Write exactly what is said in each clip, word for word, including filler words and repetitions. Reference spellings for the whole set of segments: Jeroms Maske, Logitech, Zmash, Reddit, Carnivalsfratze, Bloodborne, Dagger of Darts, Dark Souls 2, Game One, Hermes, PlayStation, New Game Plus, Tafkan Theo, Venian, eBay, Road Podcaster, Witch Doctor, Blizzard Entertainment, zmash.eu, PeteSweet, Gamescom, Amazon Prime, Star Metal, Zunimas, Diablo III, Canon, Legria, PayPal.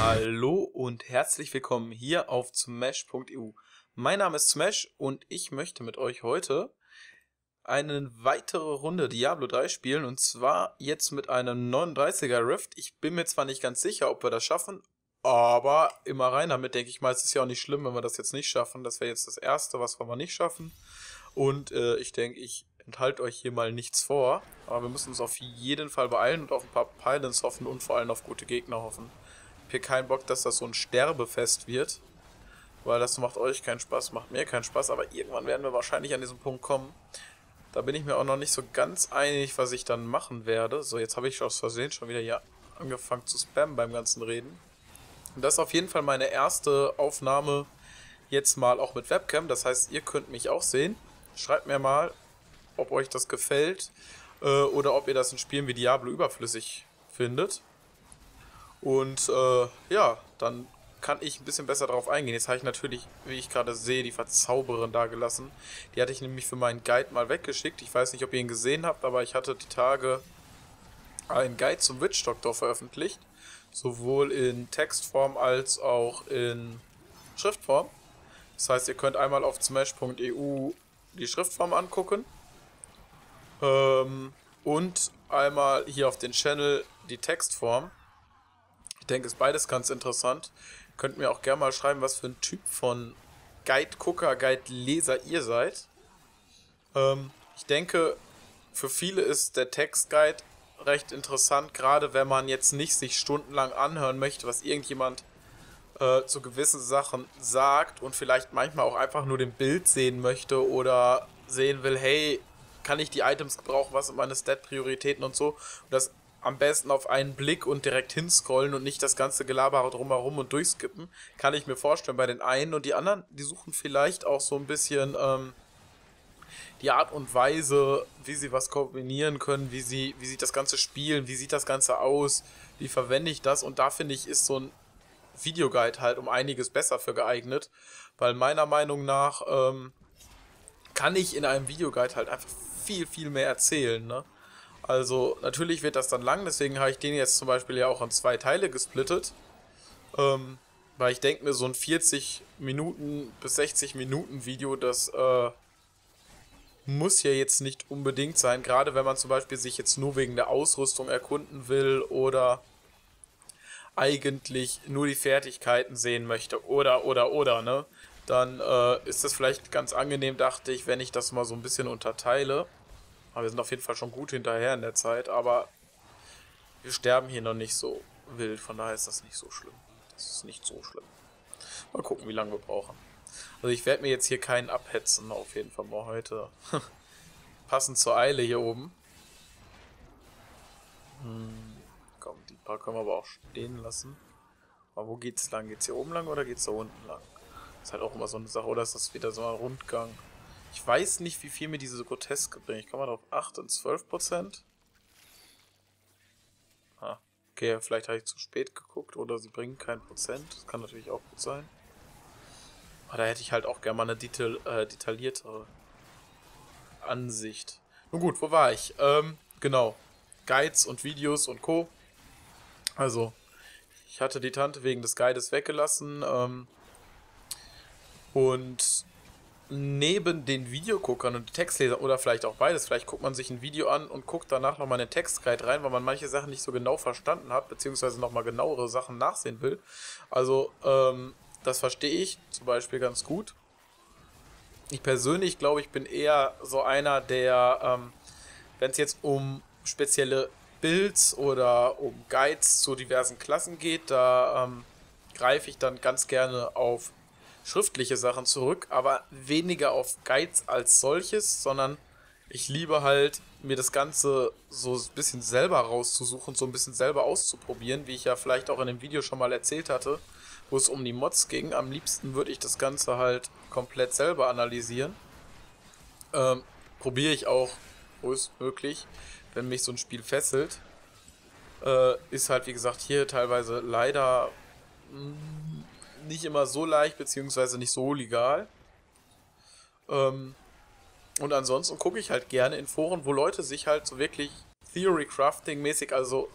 Hallo und herzlich willkommen hier auf zmash punkt e u. Mein Name ist Zmash und ich möchte mit euch heute eine weitere Runde Diablo drei spielen, und zwar jetzt mit einem neununddreißiger Rift. Ich bin mir zwar nicht ganz sicher, ob wir das schaffen, aber immer rein damit, denke ich mal. Es ist ja auch nicht schlimm, wenn wir das jetzt nicht schaffen. Das wäre jetzt das Erste, was wir nicht schaffen. Und äh, ich denke, ich enthalte euch hier mal nichts vor. Aber wir müssen uns auf jeden Fall beeilen und auf ein paar Pylons hoffen und vor allem auf gute Gegner hoffen. Ich habe hier keinen Bock, dass das so ein Sterbefest wird. Weil das macht euch keinen Spaß, macht mir keinen Spaß. Aber irgendwann werden wir wahrscheinlich an diesen Punkt kommen. Da bin ich mir auch noch nicht so ganz einig, was ich dann machen werde. So, jetzt habe ich aus Versehen schon wieder hier angefangen zu spammen beim ganzen Reden. Und das ist auf jeden Fall meine erste Aufnahme jetzt mal auch mit Webcam. Das heißt, ihr könnt mich auch sehen. Schreibt mir mal, ob euch das gefällt äh, oder ob ihr das in Spielen wie Diablo überflüssig findet. Und äh, ja, dann kann ich ein bisschen besser darauf eingehen. Jetzt habe ich natürlich, wie ich gerade sehe, die Verzauberin da gelassen. Die hatte ich nämlich für meinen Guide mal weggeschickt. Ich weiß nicht, ob ihr ihn gesehen habt, aber ich hatte die Tage einen Guide zum Witch Doctor veröffentlicht. Sowohl in Textform als auch in Schriftform. Das heißt, ihr könnt einmal auf zmash punkt e u die Schriftform angucken. Ähm, und einmal hier auf den Channel die Textform. Ich denke, ist beides ganz interessant. Könnt mir auch gerne mal schreiben, was für ein Typ von Guide-Gucker, Guide-Leser ihr seid. Ähm, ich denke, für viele ist der Textguide recht interessant, gerade wenn man jetzt nicht sich stundenlang anhören möchte, was irgendjemand äh, zu gewissen Sachen sagt und vielleicht manchmal auch einfach nur den Bild sehen möchte oder sehen will, hey, kann ich die Items gebrauchen, was sind meine Stat-Prioritäten und so. Und das am besten auf einen Blick und direkt hinscrollen und nicht das ganze Gelaber drumherum und durchskippen, kann ich mir vorstellen bei den einen. Und die anderen, die suchen vielleicht auch so ein bisschen ähm, die Art und Weise, wie sie was kombinieren können, wie sie, wie sieht das Ganze spielen, wie sieht das Ganze aus, wie verwende ich das. Und da finde ich, ist so ein Videoguide halt um einiges besser für geeignet, weil meiner Meinung nach ähm, kann ich in einem Videoguide halt einfach viel, viel mehr erzählen, ne? Also natürlich wird das dann lang, deswegen habe ich den jetzt zum Beispiel ja auch in zwei Teile gesplittet, ähm, weil ich denke mir, so ein vierzig Minuten bis sechzig Minuten Video, das äh, muss ja jetzt nicht unbedingt sein, gerade wenn man zum Beispiel sich jetzt nur wegen der Ausrüstung erkunden will oder eigentlich nur die Fertigkeiten sehen möchte oder, oder, oder, ne? Dann äh, ist das vielleicht ganz angenehm, dachte ich, wenn ich das mal so ein bisschen unterteile. Aber wir sind auf jeden Fall schon gut hinterher in der Zeit, aber wir sterben hier noch nicht so wild, von daher ist das nicht so schlimm. Das ist nicht so schlimm. Mal gucken, wie lange wir brauchen. Also ich werde mir jetzt hier keinen abhetzen, auf jeden Fall mal heute. Passend zur Eile hier oben. Hm, komm, die paar können wir aber auch stehen lassen. Aber wo geht's lang? Geht's hier oben lang oder geht's da unten lang? Ist halt auch immer so eine Sache, oder ist das wieder so ein Rundgang? Ich weiß nicht, wie viel mir diese Groteske bringt. Ich komme mal auf acht und zwölf Prozent. Ah, okay, vielleicht habe ich zu spät geguckt oder sie bringen kein Prozent. Das kann natürlich auch gut sein. Aber da hätte ich halt auch gerne mal eine detail, äh, detailliertere Ansicht. Nun gut, wo war ich? Ähm, genau. Guides und Videos und Co. Also, ich hatte die Tante wegen des Guides weggelassen. Ähm, und neben den Videoguckern und Textlesern, oder vielleicht auch beides, vielleicht guckt man sich ein Video an und guckt danach nochmal einen Textguide rein, weil man manche Sachen nicht so genau verstanden hat, beziehungsweise nochmal genauere Sachen nachsehen will. Also, ähm, das verstehe ich zum Beispiel ganz gut. Ich persönlich glaube, ich bin eher so einer, der, ähm, wenn es jetzt um spezielle Builds oder um Guides zu diversen Klassen geht, da ähm, greife ich dann ganz gerne auf schriftliche Sachen zurück, aber weniger auf Guides als solches, sondern ich liebe halt, mir das Ganze so ein bisschen selber rauszusuchen, so ein bisschen selber auszuprobieren, wie ich ja vielleicht auch in dem Video schon mal erzählt hatte, wo es um die Mods ging. Am liebsten würde ich das Ganze halt komplett selber analysieren. Ähm, probiere ich auch größtmöglich, wenn mich so ein Spiel fesselt. Äh, ist halt, wie gesagt, hier teilweise leider mh, nicht immer so leicht, beziehungsweise nicht so legal. Ähm, und ansonsten gucke ich halt gerne in Foren, wo Leute sich halt so wirklich Theory-Crafting-mäßig, also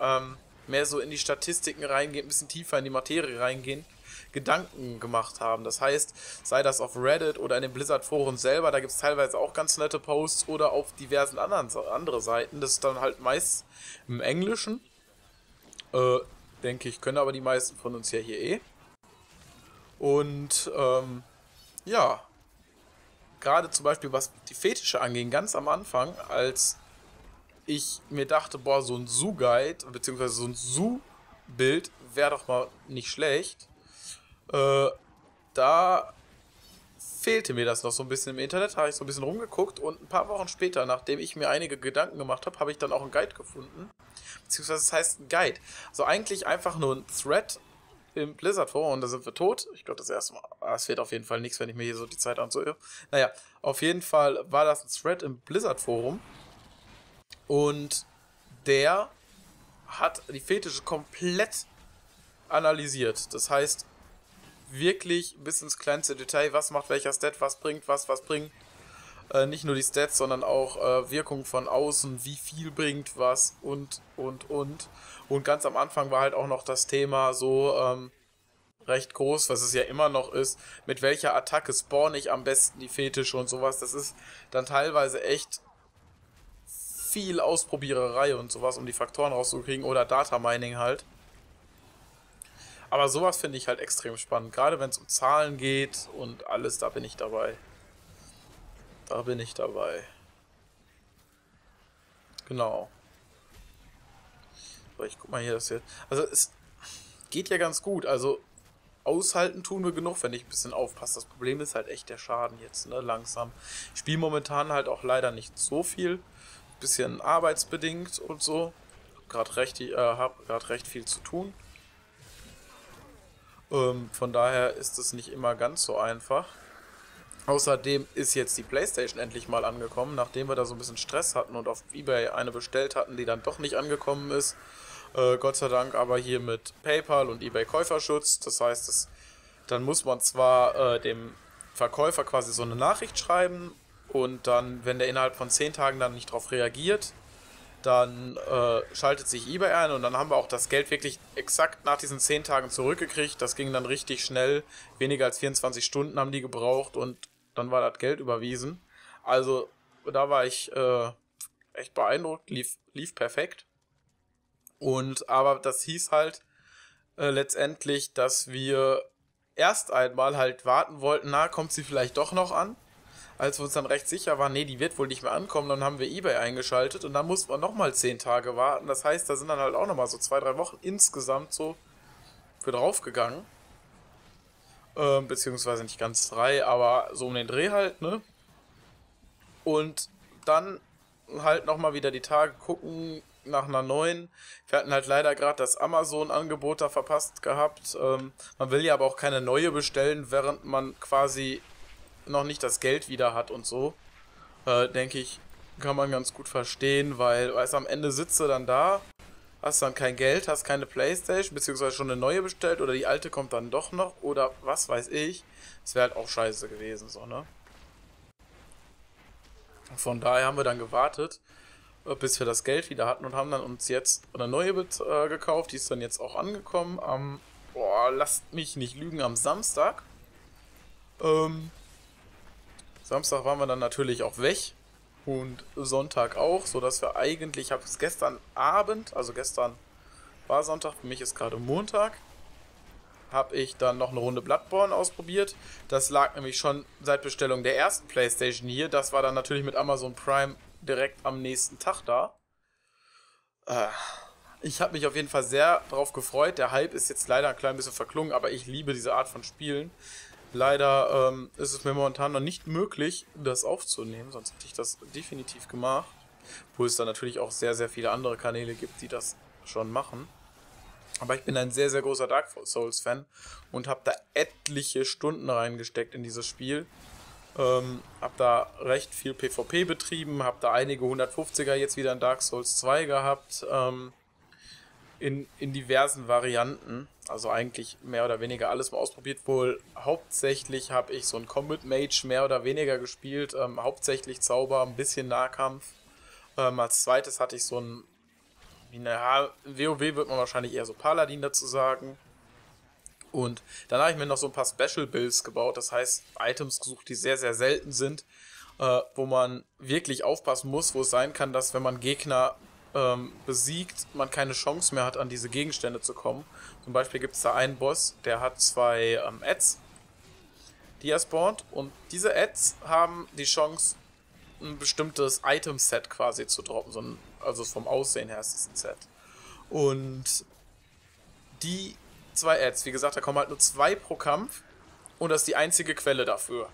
ähm, mehr so in die Statistiken reingehen, ein bisschen tiefer in die Materie reingehen, Gedanken gemacht haben. Das heißt, sei das auf Reddit oder in den Blizzard-Foren selber, da gibt es teilweise auch ganz nette Posts, oder auf diversen anderen andere Seiten. Das ist dann halt meist im Englischen. Äh, denke ich, können aber die meisten von uns ja hier eh. Und, ähm, ja. Gerade zum Beispiel, was die Fetische angehen, ganz am Anfang, als ich mir dachte, boah, so ein Zoo-Guide, beziehungsweise so ein Zoo-Bild wäre doch mal nicht schlecht. Äh, da fehlte mir das noch so ein bisschen im Internet, habe ich so ein bisschen rumgeguckt, und ein paar Wochen später, nachdem ich mir einige Gedanken gemacht habe, habe ich dann auch einen Guide gefunden, beziehungsweise es heißt ein Guide. Also eigentlich einfach nur ein Thread im Blizzard-Forum, und da sind wir tot. Ich glaube, das erste Mal, es wird auf jeden Fall nichts, wenn ich mir hier so die Zeit anzuhöre. Naja, auf jeden Fall war das ein Thread im Blizzard-Forum, und der hat die Fetische komplett analysiert. Das heißt, wirklich bis ins kleinste Detail, was macht welcher Stat, was bringt, was, was bringt. Äh, nicht nur die Stats, sondern auch äh, Wirkung von außen, wie viel bringt was und, und, und. Und ganz am Anfang war halt auch noch das Thema so ähm, recht groß, was es ja immer noch ist, mit welcher Attacke spawne ich am besten die Fetische und sowas. Das ist dann teilweise echt viel Ausprobiererei und sowas, um die Faktoren rauszukriegen, oder Data Mining halt. Aber sowas finde ich halt extrem spannend. Gerade wenn es um Zahlen geht und alles, da bin ich dabei. Da bin ich dabei. Genau. So, ich guck mal hier das hier. Also es geht ja ganz gut. Also aushalten tun wir genug, wenn ich ein bisschen aufpasse. Das Problem ist halt echt der Schaden jetzt, ne? Langsam. Ich spiele momentan halt auch leider nicht so viel. Bisschen arbeitsbedingt und so. Gerade recht, äh, hab gerade recht viel zu tun. Ähm, von daher ist es nicht immer ganz so einfach. Außerdem ist jetzt die PlayStation endlich mal angekommen, nachdem wir da so ein bisschen Stress hatten und auf eBay eine bestellt hatten, die dann doch nicht angekommen ist. Äh, Gott sei Dank aber hier mit PayPal und eBay Käuferschutz. Das heißt, das, dann muss man zwar äh, dem Verkäufer quasi so eine Nachricht schreiben, und dann, wenn der innerhalb von zehn Tagen dann nicht drauf reagiert, dann äh, schaltet sich eBay ein, und dann haben wir auch das Geld wirklich exakt nach diesen zehn Tagen zurückgekriegt. Das ging dann richtig schnell. Weniger als vierundzwanzig Stunden haben die gebraucht, und dann war das Geld überwiesen. Also da war ich äh, echt beeindruckt. Lief, lief perfekt. Und aber das hieß halt äh, letztendlich, dass wir erst einmal halt warten wollten, na, kommt sie vielleicht doch noch an. Als wir uns dann recht sicher waren, nee, die wird wohl nicht mehr ankommen, dann haben wir eBay eingeschaltet, und dann mussten wir nochmal zehn Tage warten. Das heißt, da sind dann halt auch nochmal so zwei, drei Wochen insgesamt so für draufgegangen. Ähm, beziehungsweise nicht ganz drei, aber so um den Dreh halt, ne? Und dann halt nochmal wieder die Tage gucken nach einer neuen. Wir hatten halt leider gerade das Amazon-Angebot da verpasst gehabt. Ähm, man will ja aber auch keine neue bestellen, während man quasi noch nicht das Geld wieder hat und so. Äh, denke ich, kann man ganz gut verstehen, weil als am Ende sitzt du dann da, hast dann kein Geld, hast keine Playstation, beziehungsweise schon eine neue bestellt, oder die alte kommt dann doch noch, oder was weiß ich. Es wäre halt auch scheiße gewesen, so, ne? Von daher haben wir dann gewartet, bis wir das Geld wieder hatten, und haben dann uns jetzt eine neue äh, gekauft, die ist dann jetzt auch angekommen am, boah, lasst mich nicht lügen, am Samstag. Ähm, Samstag waren wir dann natürlich auch weg, und Sonntag auch, sodass wir eigentlich, ich habe es gestern Abend, also gestern war Sonntag, für mich ist gerade Montag, habe ich dann noch eine Runde Bloodborne ausprobiert. Das lag nämlich schon seit Bestellung der ersten PlayStation hier. Das war dann natürlich mit Amazon Prime direkt am nächsten Tag da. Äh, ich habe mich auf jeden Fall sehr drauf gefreut. Der Hype ist jetzt leider ein klein bisschen verklungen, aber ich liebe diese Art von Spielen. Leider ähm, ist es mir momentan noch nicht möglich, das aufzunehmen, sonst hätte ich das definitiv gemacht. Wo es dann natürlich auch sehr, sehr viele andere Kanäle gibt, die das schon machen. Aber ich bin ein sehr, sehr großer Dark Souls-Fan und habe da etliche Stunden reingesteckt in dieses Spiel. Ähm, habe da recht viel PvP betrieben, habe da einige hundertfünfziger jetzt wieder in Dark Souls zwei gehabt. Ähm, In, in diversen Varianten, also eigentlich mehr oder weniger alles mal ausprobiert, wohl hauptsächlich habe ich so einen Combat Mage mehr oder weniger gespielt, ähm, hauptsächlich Zauber, ein bisschen Nahkampf, ähm, als zweites hatte ich so einen in der WoW wird man wahrscheinlich eher so Paladin dazu sagen. Und dann habe ich mir noch so ein paar Special Builds gebaut, das heißt Items gesucht, die sehr, sehr selten sind, äh, wo man wirklich aufpassen muss, wo es sein kann, dass wenn man Gegner ähm, besiegt, man keine Chance mehr hat, an diese Gegenstände zu kommen. Zum Beispiel gibt es da einen Boss, der hat zwei ähm, Ads, die er spawnt, und diese Ads haben die Chance, ein bestimmtes Item-Set quasi zu droppen, so ein, also vom Aussehen her ist es ein Set. Und die zwei Ads, wie gesagt, da kommen halt nur zwei pro Kampf und das ist die einzige Quelle dafür.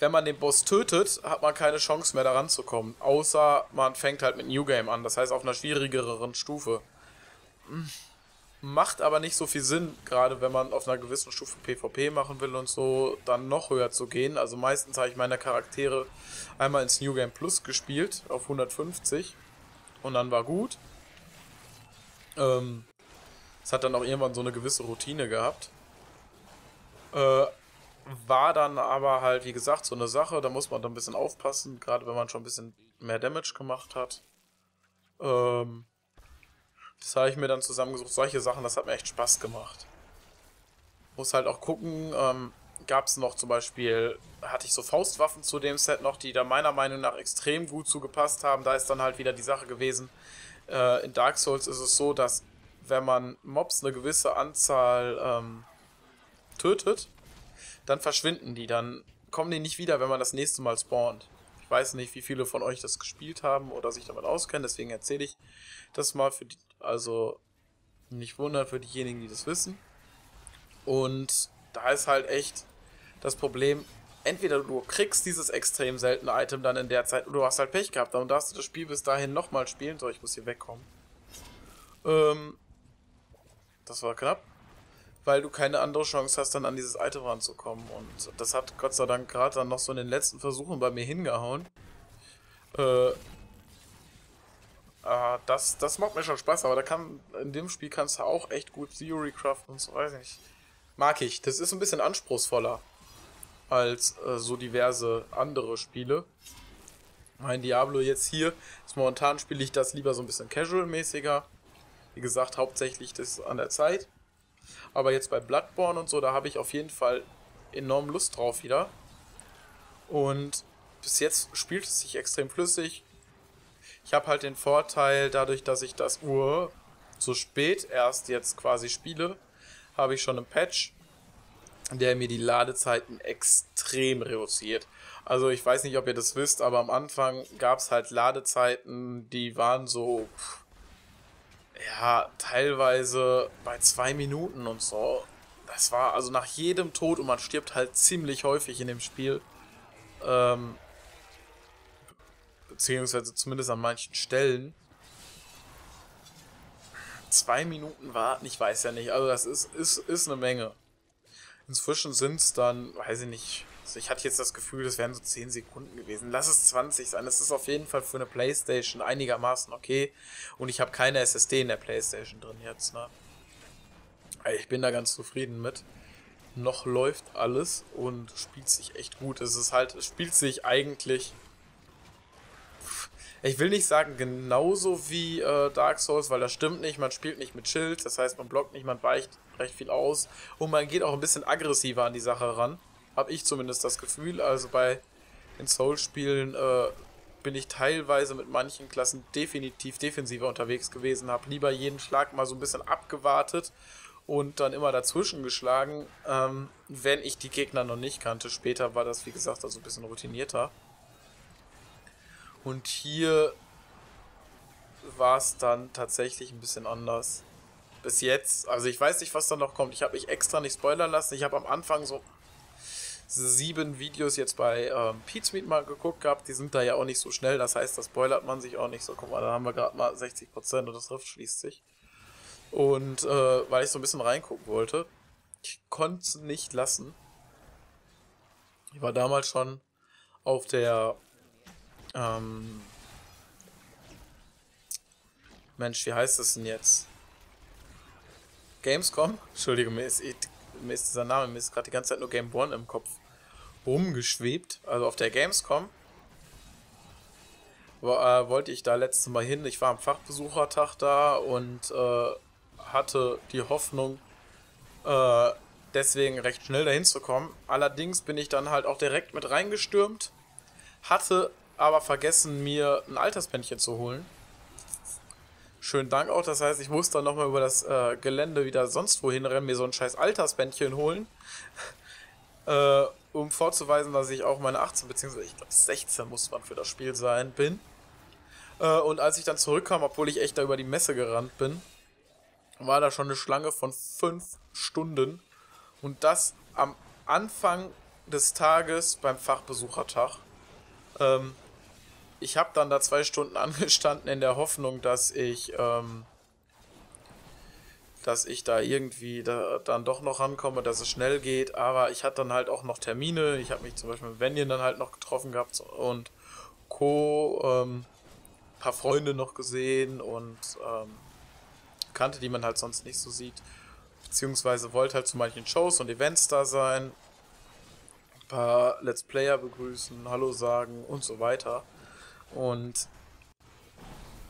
Wenn man den Boss tötet, hat man keine Chance mehr daran zu kommen, außer man fängt halt mit New Game an, das heißt auf einer schwierigeren Stufe. Macht aber nicht so viel Sinn, gerade wenn man auf einer gewissen Stufe PvP machen will und so, dann noch höher zu gehen. Also meistens habe ich meine Charaktere einmal ins New Game Plus gespielt, auf hundertfünfzig, und dann war gut. Ähm, es hat dann auch irgendwann so eine gewisse Routine gehabt. Äh, war dann aber halt, wie gesagt, so eine Sache, da muss man dann ein bisschen aufpassen, gerade wenn man schon ein bisschen mehr Damage gemacht hat. Ähm... Das habe ich mir dann zusammengesucht. Solche Sachen, das hat mir echt Spaß gemacht. Muss halt auch gucken, ähm, gab es noch zum Beispiel, hatte ich so Faustwaffen zu dem Set noch, die da meiner Meinung nach extrem gut zugepasst haben. Da ist dann halt wieder die Sache gewesen, äh, in Dark Souls ist es so, dass wenn man Mobs eine gewisse Anzahl ähm, tötet, dann verschwinden die, dann kommen die nicht wieder, wenn man das nächste Mal spawnt. Ich weiß nicht, wie viele von euch das gespielt haben oder sich damit auskennen, deswegen erzähle ich das mal für die, also nicht wundern für diejenigen, die das wissen. Und da ist halt echt das Problem, entweder du kriegst dieses extrem seltene Item dann in der Zeit oder du hast halt Pech gehabt, dann darfst du das Spiel bis dahin nochmal spielen. So, ich muss hier wegkommen. Ähm, das war knapp, weil du keine andere Chance hast, dann an dieses Item ranzukommen. Und das hat Gott sei Dank gerade dann noch so in den letzten Versuchen bei mir hingehauen. Äh, äh, das, das macht mir schon Spaß, aber da kann, in dem Spiel kannst du auch echt gut Theory craften und so, weiß ich nicht. Mag ich. Das ist ein bisschen anspruchsvoller als äh, so diverse andere Spiele. Mein Diablo jetzt hier, ist momentan spiele ich das lieber so ein bisschen casual-mäßiger. Wie gesagt, hauptsächlich das an der Zeit. Aber jetzt bei Bloodborne und so, da habe ich auf jeden Fall enorm Lust drauf wieder. Und bis jetzt spielt es sich extrem flüssig. Ich habe halt den Vorteil, dadurch, dass ich das Uhr so spät erst jetzt quasi spiele, habe ich schon einen Patch, der mir die Ladezeiten extrem reduziert. Also ich weiß nicht, ob ihr das wisst, aber am Anfang gab es halt Ladezeiten, die waren so... Pff, ja, teilweise bei zwei Minuten und so. Das war also nach jedem Tod, und man stirbt halt ziemlich häufig in dem Spiel. Ähm, beziehungsweise zumindest an manchen Stellen. Zwei Minuten warten, ich weiß ja nicht. Also das ist, ist, ist eine Menge. Inzwischen sind es dann, weiß ich nicht, also ich hatte jetzt das Gefühl, das wären so zehn Sekunden gewesen. Lass es zwanzig sein. Das ist auf jeden Fall für eine PlayStation einigermaßen okay. Und ich habe keine S S D in der PlayStation drin jetzt, ne? Ich bin da ganz zufrieden mit. Noch läuft alles und spielt sich echt gut. Es ist halt, es spielt sich eigentlich... Ich will nicht sagen genauso wie äh, Dark Souls, weil das stimmt nicht. Man spielt nicht mit Schild, das heißt man blockt nicht, man weicht recht viel aus. Und man geht auch ein bisschen aggressiver an die Sache ran. Habe ich zumindest das Gefühl. Also bei den Souls-Spielen äh, bin ich teilweise mit manchen Klassen definitiv defensiver unterwegs gewesen. Habe lieber jeden Schlag mal so ein bisschen abgewartet und dann immer dazwischen geschlagen, ähm, wenn ich die Gegner noch nicht kannte. Später war das, wie gesagt, also ein bisschen routinierter. Und hier war es dann tatsächlich ein bisschen anders. Bis jetzt, also ich weiß nicht, was da noch kommt. Ich habe mich extra nicht spoilern lassen. Ich habe am Anfang so sieben Videos jetzt bei ähm, PeteSweet mal geguckt gehabt. Die sind da ja auch nicht so schnell. Das heißt, das spoilert man sich auch nicht so. Guck mal, da haben wir gerade mal sechzig Prozent und das Rift schließt sich. Und äh, weil ich so ein bisschen reingucken wollte, ich konnte es nicht lassen. Ich war damals schon auf der... Ähm, Mensch, wie heißt das denn jetzt? Gamescom? Entschuldige, mir ist, mir ist dieser Name, mir ist gerade die ganze Zeit nur Game One im Kopf rumgeschwebt. Also auf der Gamescom wollte ich da letztes Mal hin. Ich war am Fachbesuchertag da und äh, hatte die Hoffnung, äh, deswegen recht schnell dahin zu kommen. Allerdings bin ich dann halt auch direkt mit reingestürmt, hatte aber vergessen, mir ein Altersbändchen zu holen. Schönen Dank auch, das heißt, ich muss dann nochmal über das äh, Gelände wieder sonst wohin rennen, mir so ein scheiß Altersbändchen holen, äh, um vorzuweisen, dass ich auch meine achtzehn, beziehungsweise ich glaube sechzehn muss man für das Spiel sein, bin. Äh, und als ich dann zurückkam, obwohl ich echt da über die Messe gerannt bin, war da schon eine Schlange von fünf Stunden und das am Anfang des Tages beim Fachbesuchertag. Ähm, Ich habe dann da zwei Stunden angestanden in der Hoffnung, dass ich, ähm, dass ich da irgendwie da, dann doch noch rankomme, dass es schnell geht. Aber ich hatte dann halt auch noch Termine. Ich habe mich zum Beispiel mit Venian dann halt noch getroffen gehabt und Co. Ähm, paar Freunde noch gesehen und ähm, Bekannte, die man halt sonst nicht so sieht. Beziehungsweise wollte halt zu manchen Shows und Events da sein. Ein paar Let's Player begrüßen, Hallo sagen und so weiter. Und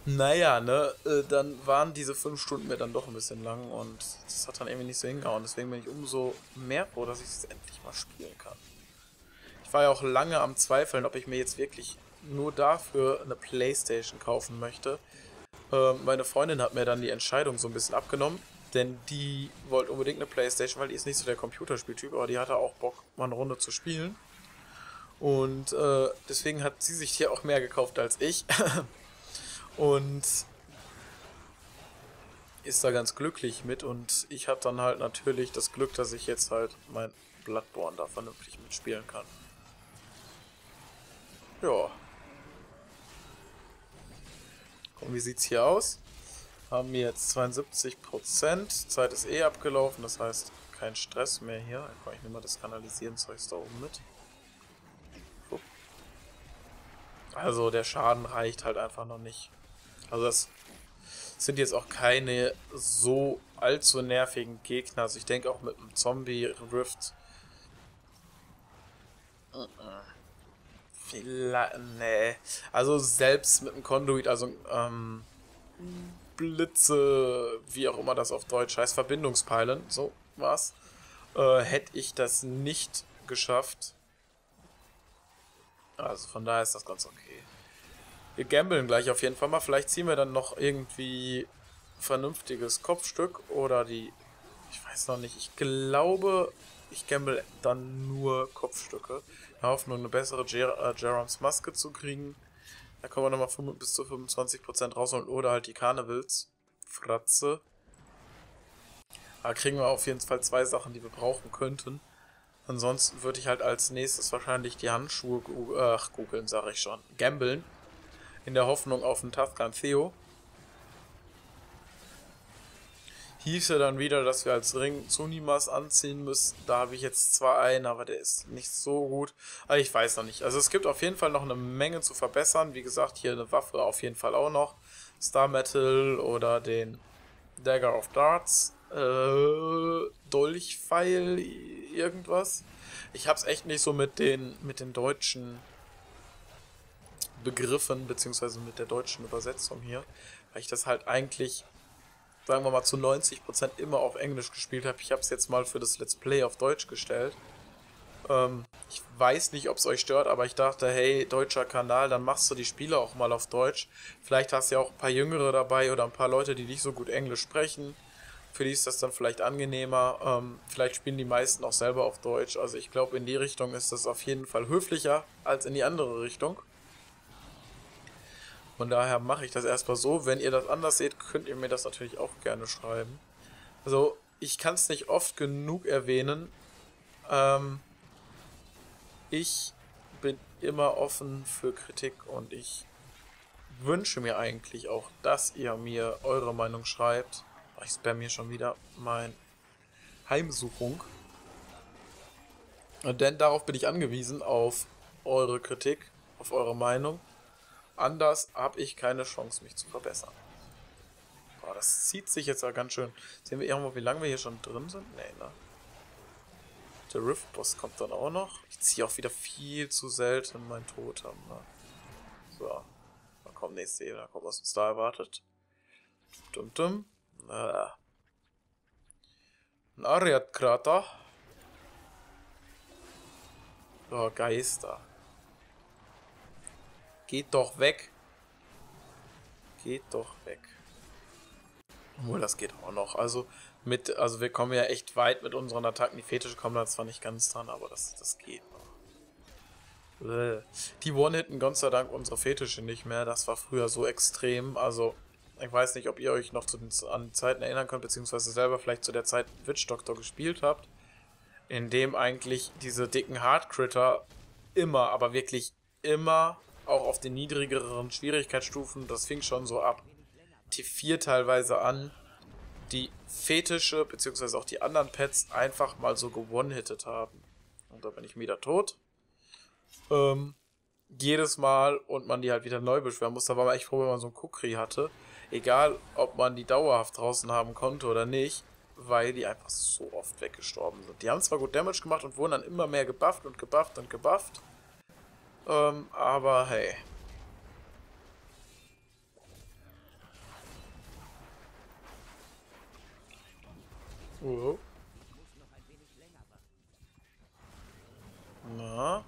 naja, ne, dann waren diese fünf Stunden mir dann doch ein bisschen lang und das hat dann irgendwie nicht so hingehauen. Deswegen bin ich umso mehr froh, dass ich es endlich mal spielen kann. Ich war ja auch lange am Zweifeln, ob ich mir jetzt wirklich nur dafür eine PlayStation kaufen möchte. Ähm, meine Freundin hat mir dann die Entscheidung so ein bisschen abgenommen, denn die wollte unbedingt eine PlayStation, weil die ist nicht so der Computerspieltyp, aber die hatte auch Bock, mal eine Runde zu spielen. Und äh, deswegen hat sie sich hier auch mehr gekauft als ich und ist da ganz glücklich mit. Und ich habe dann halt natürlich das Glück, dass ich jetzt halt mein Bloodborne da vernünftig mitspielen kann. Ja. Und wie sieht's hier aus? Haben wir jetzt zweiundsiebzig Prozent. Zeit ist eh abgelaufen, das heißt kein Stress mehr hier. Dann kann ich nicht mal das Kanalisieren-Zeugs da oben mit. Also der Schaden reicht halt einfach noch nicht. Also das sind jetzt auch keine so allzu nervigen Gegner. Also ich denke auch mit einem Zombie-Rift... Vielleicht... Nee. Also selbst mit einem Conduit, also ähm, Blitze, wie auch immer das auf Deutsch heißt, Verbindungspeilen, so war's, äh, hätte ich das nicht geschafft. Also von daher ist das ganz okay. Wir gambeln gleich auf jeden Fall mal. Vielleicht ziehen wir dann noch irgendwie vernünftiges Kopfstück oder die... Ich weiß noch nicht. Ich glaube, ich gamble dann nur Kopfstücke. In der Hoffnung, eine bessere Jer- äh, Jeroms Maske zu kriegen. Da kommen wir nochmal bis zu fünfundzwanzig Prozent rausholen. Oder halt die Carnivalsfratze. Da kriegen wir auf jeden Fall zwei Sachen, die wir brauchen könnten. Ansonsten würde ich halt als nächstes wahrscheinlich die Handschuhe ach, googeln, sage ich schon. Gambeln. In der Hoffnung auf einen Tafkan Theo. Hieße dann wieder, dass wir als Ring Zunimas anziehen müssen. Da habe ich jetzt zwar einen, aber der ist nicht so gut. Aber ich weiß noch nicht. Also es gibt auf jeden Fall noch eine Menge zu verbessern. Wie gesagt, hier eine Waffe auf jeden Fall auch noch. Star Metal oder den Dagger of Darts. Äh, Dolchpfeil, irgendwas. Ich hab's echt nicht so mit den mit den deutschen Begriffen, beziehungsweise mit der deutschen Übersetzung hier, weil ich das halt eigentlich, sagen wir mal, zu neunzig Prozent immer auf Englisch gespielt habe. Ich hab's jetzt mal für das Let's Play auf Deutsch gestellt. Ähm, ich weiß nicht, ob's euch stört, aber ich dachte, hey, deutscher Kanal, dann machst du die Spiele auch mal auf Deutsch. Vielleicht hast du ja auch ein paar Jüngere dabei oder ein paar Leute, die nicht so gut Englisch sprechen. Für die ist das dann vielleicht angenehmer. Ähm, vielleicht spielen die meisten auch selber auf Deutsch. Also ich glaube, in die Richtung ist das auf jeden Fall höflicher als in die andere Richtung. Von daher mache ich das erstmal so. Wenn ihr das anders seht, könnt ihr mir das natürlich auch gerne schreiben. Also ich kann es nicht oft genug erwähnen. Ähm, ich bin immer offen für Kritik und ich wünsche mir eigentlich auch, dass ihr mir eure Meinung schreibt. Ich spamme hier schon wieder meine Heimsuchung. Denn darauf bin ich angewiesen, auf eure Kritik, auf eure Meinung. Anders habe ich keine Chance, mich zu verbessern. Boah, das zieht sich jetzt ja ganz schön. Sehen wir irgendwo, wie lange wir hier schon drin sind? Nee, ne? Der Riftboss kommt dann auch noch. Ich ziehe auch wieder viel zu selten mein Totem, ne? So. nächste Ebene kommt, was uns da erwartet. Dum dum. Ah. Ein Ariad-Krater. Oh, Geister. Geht doch weg. Geht doch weg. Obwohl, das geht auch noch. Also, mit, also wir kommen ja echt weit mit unseren Attacken. Die Fetische kommen da zwar nicht ganz dran, aber das, das geht noch. Bläh. Die one-hitten Gott sei Dank unsere Fetische nicht mehr. Das war früher so extrem. Also, ich weiß nicht, ob ihr euch noch zu den, an Zeiten erinnern könnt, beziehungsweise selber vielleicht zu der Zeit Witch Doctor gespielt habt, in dem eigentlich diese dicken Hard-Critter immer, aber wirklich immer, auch auf den niedrigeren Schwierigkeitsstufen, das fing schon so ab T vier teilweise an, die Fetische, beziehungsweise auch die anderen Pets einfach mal so gewone-hittet haben. Und da bin ich wieder tot. Ähm, jedes Mal und man die halt wieder neu beschweren musste. Da war man echt froh, wenn man so einen Kukri hatte. Egal, ob man die dauerhaft draußen haben konnte oder nicht, weil die einfach so oft weggestorben sind. Die haben zwar gut Damage gemacht und wurden dann immer mehr gebufft und gebufft und gebufft. Ähm, aber hey. Wow. Na.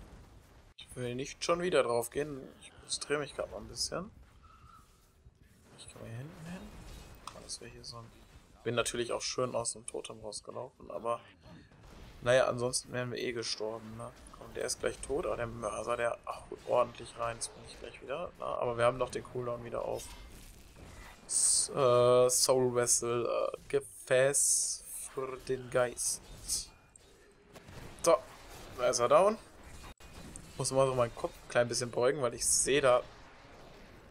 Ich will nicht schon wieder drauf gehen. Ich drehe mich gerade mal ein bisschen. Ich kann mal hier hinten hin. Das wäre hier so ein. Bin natürlich auch schön aus dem Totem rausgelaufen, aber. Naja, ansonsten wären wir eh gestorben, ne? Komm, der ist gleich tot, aber der Mörser, der haut ordentlich rein. Jetzt bin ich gleich wieder. Na, aber wir haben doch den Cooldown wieder auf. S äh, Soul Vessel, äh, Gefäß für den Geist. So, da ist er down. Ich muss mal so meinen Kopf ein klein bisschen beugen, weil ich sehe da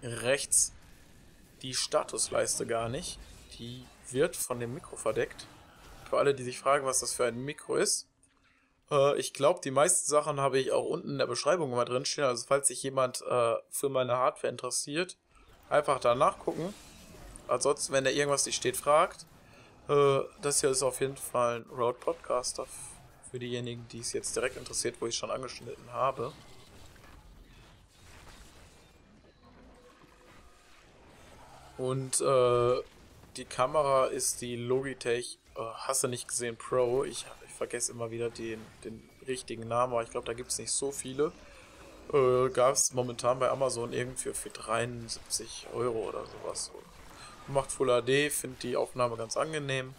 rechts die Statusleiste gar nicht. Die wird von dem Mikro verdeckt. Für alle, die sich fragen, was das für ein Mikro ist. Äh, ich glaube, die meisten Sachen habe ich auch unten in der Beschreibung immer drin stehen. Also falls sich jemand äh, für meine Hardware interessiert, einfach da nachgucken. Ansonsten, wenn da irgendwas nicht steht, fragt. Äh, das hier ist auf jeden Fall ein Road Podcaster. Für diejenigen, die es jetzt direkt interessiert, wo ich schon angeschnitten habe. Und äh, die Kamera ist die Logitech. Hast du nicht gesehen, Pro, ich, ich vergesse immer wieder den, den richtigen Namen, aber ich glaube, da gibt es nicht so viele. Äh, Gab es momentan bei Amazon irgendwie für dreiundsiebzig Euro oder sowas. Macht Full H D, finde die Aufnahme ganz angenehm.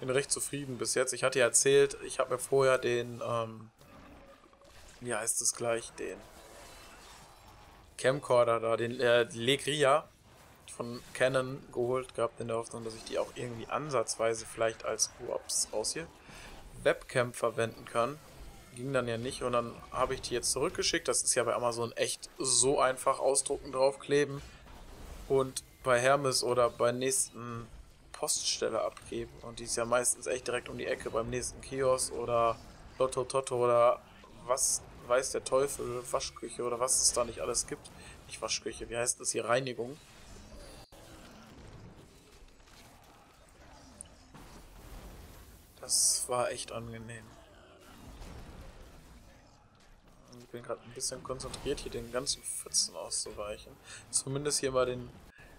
Bin recht zufrieden bis jetzt. Ich hatte ja erzählt, ich habe mir vorher den, ähm, wie heißt es gleich, den Camcorder da, den äh, Legria von Canon geholt gehabt, in der Hoffnung, dass ich die auch irgendwie ansatzweise vielleicht als U A Ps aus hier Webcam verwenden kann. Ging dann ja nicht und dann habe ich die jetzt zurückgeschickt. Das ist ja bei Amazon echt so einfach ausdrucken, draufkleben und bei Hermes oder bei nächsten Poststelle abgeben. Und die ist ja meistens echt direkt um die Ecke beim nächsten Kiosk oder Lotto Toto oder was weiß der Teufel, Waschküche oder was es da nicht alles gibt. Nicht Waschküche, wie heißt das hier? Reinigung. Das war echt angenehm. Ich bin gerade ein bisschen konzentriert, hier den ganzen Pfützen auszuweichen. Zumindest hier bei den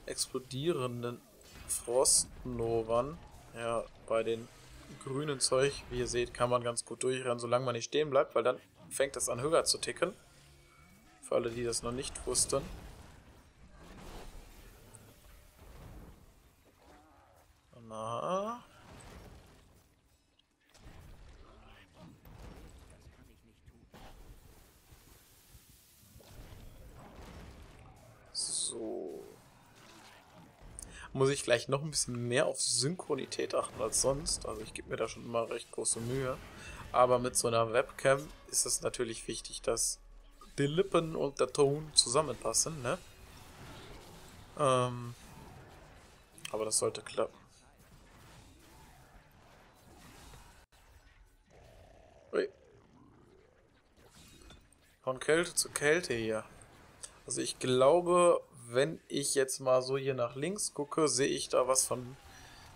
explodierenden Frostnovern. Ja, bei den grünen Zeug, wie ihr seht, kann man ganz gut durchrennen, solange man nicht stehen bleibt, weil dann fängt das an höher zu ticken. Für alle, die das noch nicht wussten. Na... So. Muss ich gleich noch ein bisschen mehr auf Synchronität achten als sonst. Also ich gebe mir da schon immer recht große Mühe. Aber mit so einer Webcam ist es natürlich wichtig, dass die Lippen und der Ton zusammenpassen, ne? Ähm, aber das sollte klappen. Ui. Von Kälte zu Kälte hier. Also ich glaube, wenn ich jetzt mal so hier nach links gucke, sehe ich da was von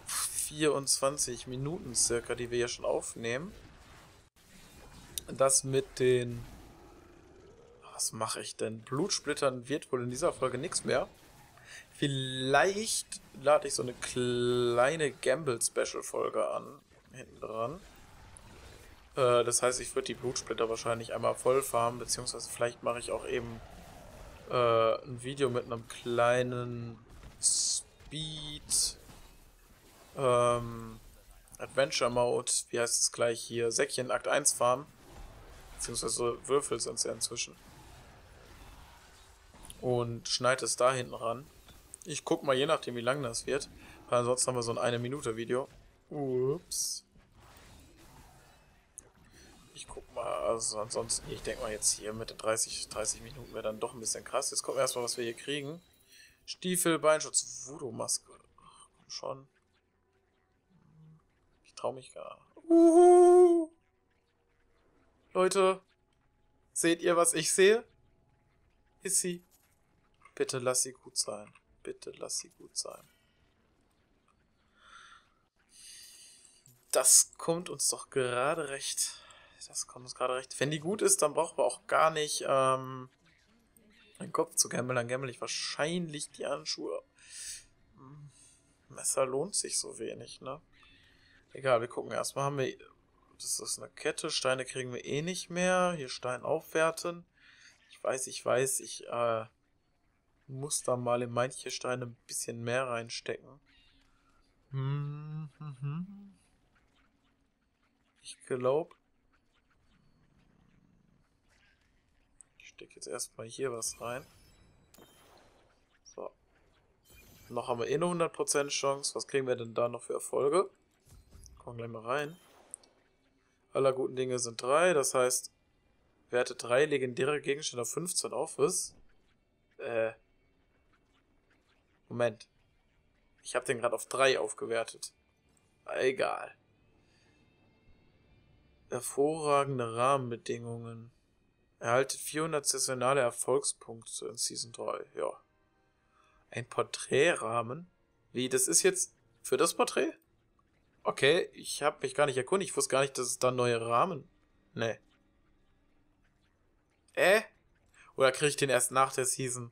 vierundzwanzig Minuten circa, die wir hier schon aufnehmen. Das mit den... Was mache ich denn? Blutsplittern wird wohl in dieser Folge nichts mehr. Vielleicht lade ich so eine kleine Gamble-Special-Folge an. Hinten dran. Äh, das heißt, ich würde die Blutsplitter wahrscheinlich einmal voll farmen, beziehungsweise vielleicht mache ich auch eben äh, ein Video mit einem kleinen Speed ähm, Adventure Mode, wie heißt es gleich hier, Säckchen Akt eins farmen. Beziehungsweise Würfel sind es ja inzwischen. Und schneide es da hinten ran. Ich guck mal, je nachdem, wie lang das wird. Weil ansonsten haben wir so ein eine Minute Video. Ups. Ich guck mal, also ansonsten, ich denke mal jetzt hier mit den dreißig Minuten wäre dann doch ein bisschen krass. Jetzt gucken wir erstmal, was wir hier kriegen. Stiefel, Beinschutz, Voodoo-Maske. Komm schon. Ich trau mich gar. Uhu. Leute, seht ihr, was ich sehe? Ist sie. Bitte lass sie gut sein. Bitte lass sie gut sein. Das kommt uns doch gerade recht. Das kommt uns gerade recht. Wenn die gut ist, dann brauchen wir auch gar nicht ähm, den Kopf zu gammeln. Dann gammel ich wahrscheinlich die Handschuhe. Messer lohnt sich so wenig, ne? Egal, wir gucken erstmal. Haben wir. Das ist eine Kette. Steine kriegen wir eh nicht mehr. Hier Stein aufwerten. Ich weiß, ich weiß, ich äh, muss da mal in manche Steine ein bisschen mehr reinstecken. Hm, hm, hm. Ich glaube, ich stecke jetzt erstmal hier was rein. So. Noch haben wir eh eine hundert Prozent Chance. Was kriegen wir denn da noch für Erfolge? Kommen gleich mal rein. Aller guten Dinge sind drei, das heißt, Werte drei legendäre Gegenstände auf fünfzehn auf ist. Äh. Moment. Ich habe den gerade auf drei aufgewertet. Egal. Hervorragende Rahmenbedingungen. Erhaltet vierhundert saisonale Erfolgspunkte in Season drei. Ja. Ein Porträtrahmen? Wie, das ist jetzt für das Porträt? Okay, ich habe mich gar nicht erkundigt. Ich wusste gar nicht, dass es da neue Rahmen... Nee. Äh? Oder kriege ich den erst nach der Season?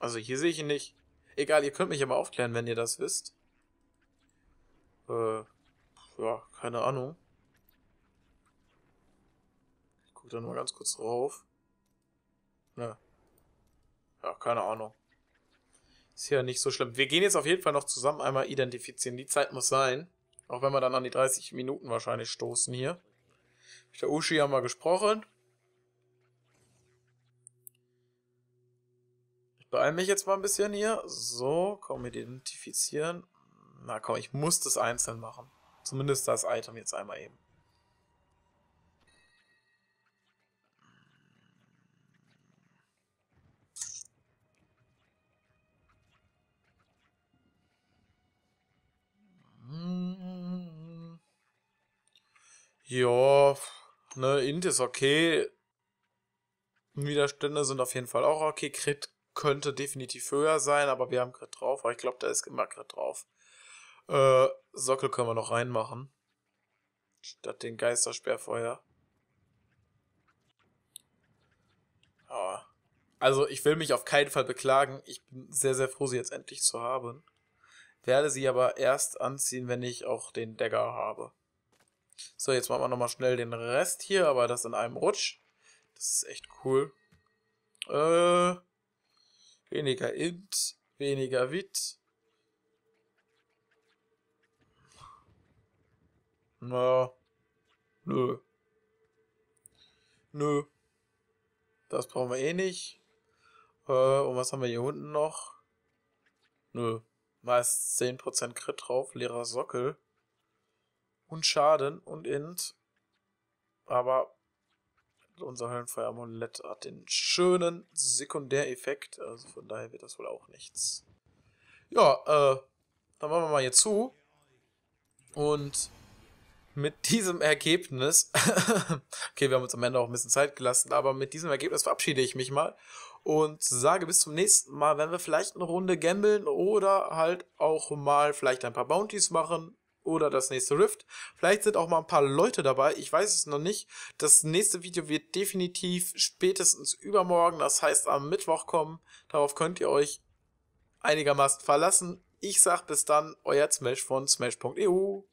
Also hier sehe ich ihn nicht. Egal, ihr könnt mich ja mal aufklären, wenn ihr das wisst. Äh, ja, keine Ahnung. Ich gucke da nur ganz kurz drauf. Ne. Ja, keine Ahnung. Ist ja nicht so schlimm. Wir gehen jetzt auf jeden Fall noch zusammen einmal identifizieren. Die Zeit muss sein. Auch wenn wir dann an die dreißig Minuten wahrscheinlich stoßen hier. Mit der Uschi haben wir gesprochen. Ich beeile mich jetzt mal ein bisschen hier. So, komm, mit identifizieren. Na komm, ich muss das einzeln machen. Zumindest das Item jetzt einmal eben. Ja, ne, Int ist okay. Widerstände sind auf jeden Fall auch okay. Crit könnte definitiv höher sein, aber wir haben Crit drauf. Aber ich glaube, da ist immer Crit drauf. Äh, Sockel können wir noch reinmachen. Statt den Geistersperrfeuer. Ja. Also, ich will mich auf keinen Fall beklagen. Ich bin sehr, sehr froh, sie jetzt endlich zu haben. Werde sie aber erst anziehen, wenn ich auch den Dagger habe. So, jetzt machen wir nochmal schnell den Rest hier, aber das in einem Rutsch. Das ist echt cool. Äh, weniger Int, weniger Wit. Na, nö. Nö. Das brauchen wir eh nicht. Äh, und was haben wir hier unten noch? Nö. Meist zehn Prozent Crit drauf, leerer Sockel. Und Schaden und Int. Aber unser Höllenfeuer-Amulett hat den schönen Sekundäreffekt. Also von daher wird das wohl auch nichts. Ja, äh, dann machen wir mal hier zu. Und mit diesem Ergebnis... okay, wir haben uns am Ende auch ein bisschen Zeit gelassen. Aber mit diesem Ergebnis verabschiede ich mich mal. Und sage bis zum nächsten Mal, wenn wir vielleicht eine Runde gambeln. Oder halt auch mal vielleicht ein paar Bounties machen. oder das nächste Rift. Vielleicht sind auch mal ein paar Leute dabei, ich weiß es noch nicht. Das nächste Video wird definitiv spätestens übermorgen, das heißt am Mittwoch kommen. Darauf könnt ihr euch einigermaßen verlassen. Ich sag bis dann, euer Zmash von zmash punkt e u.